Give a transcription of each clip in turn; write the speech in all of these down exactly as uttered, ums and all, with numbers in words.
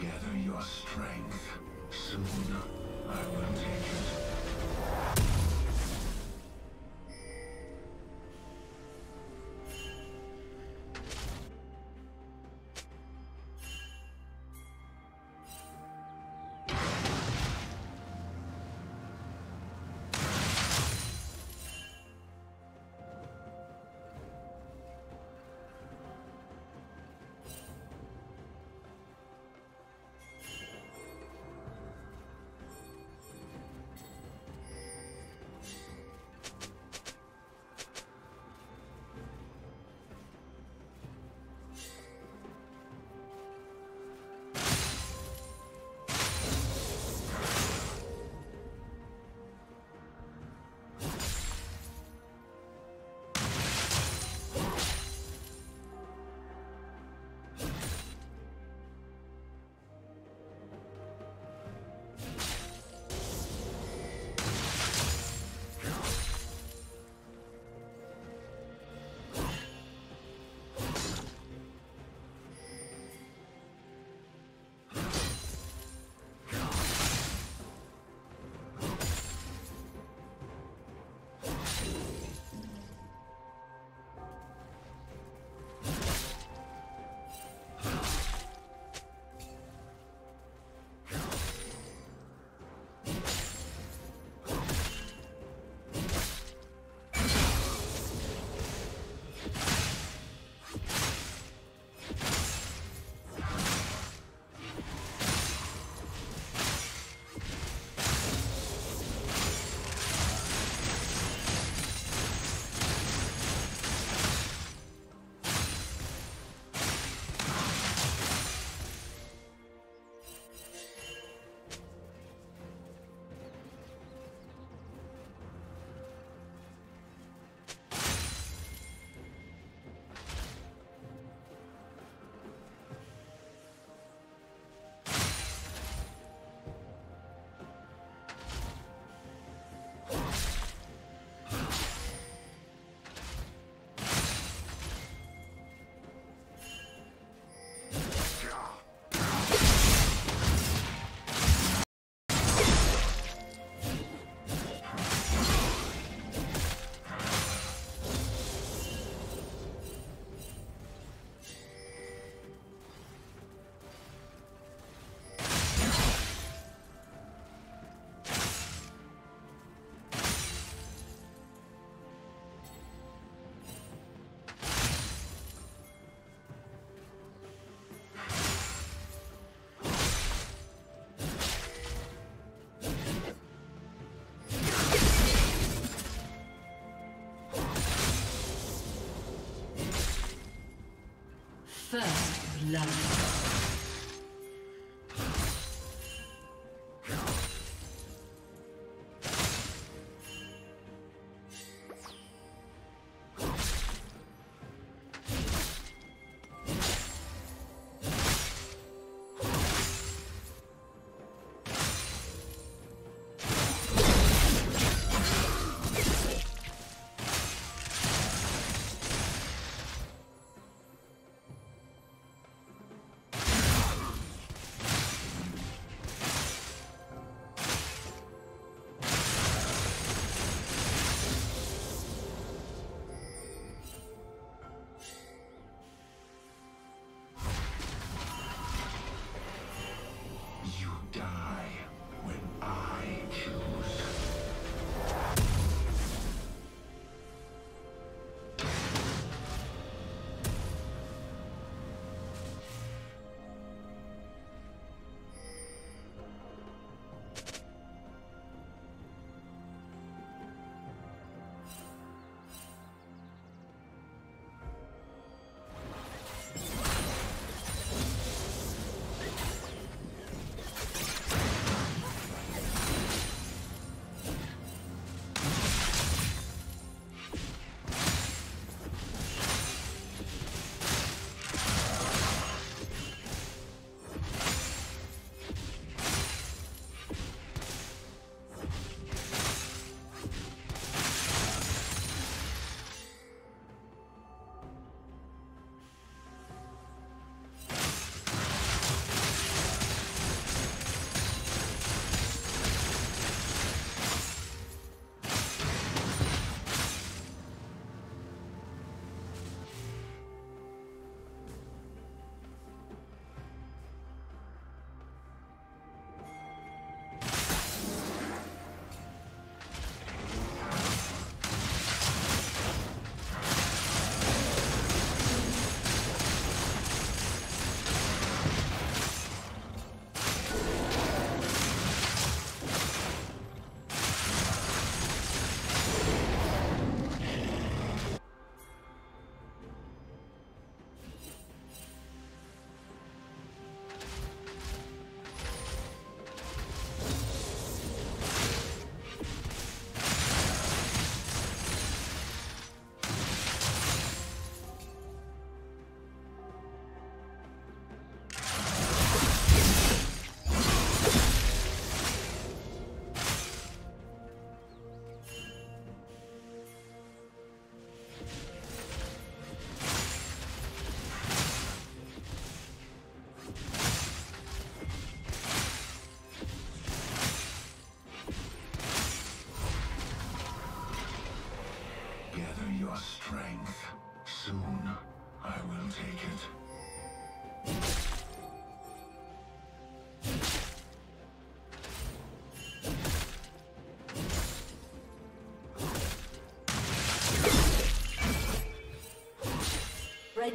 Gather your strength. Soon, I will take it. First blood.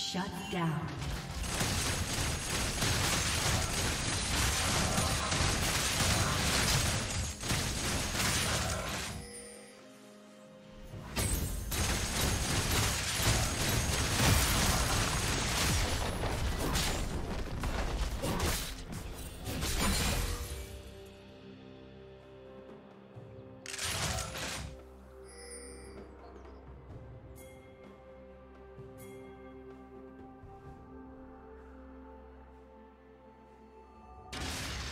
Shut down.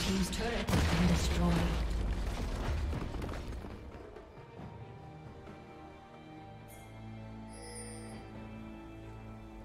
Team's turret has been destroyed.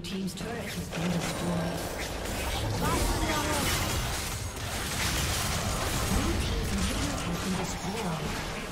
Blue team's turret has been destroyed. Blue team's inhibitor has been destroyed.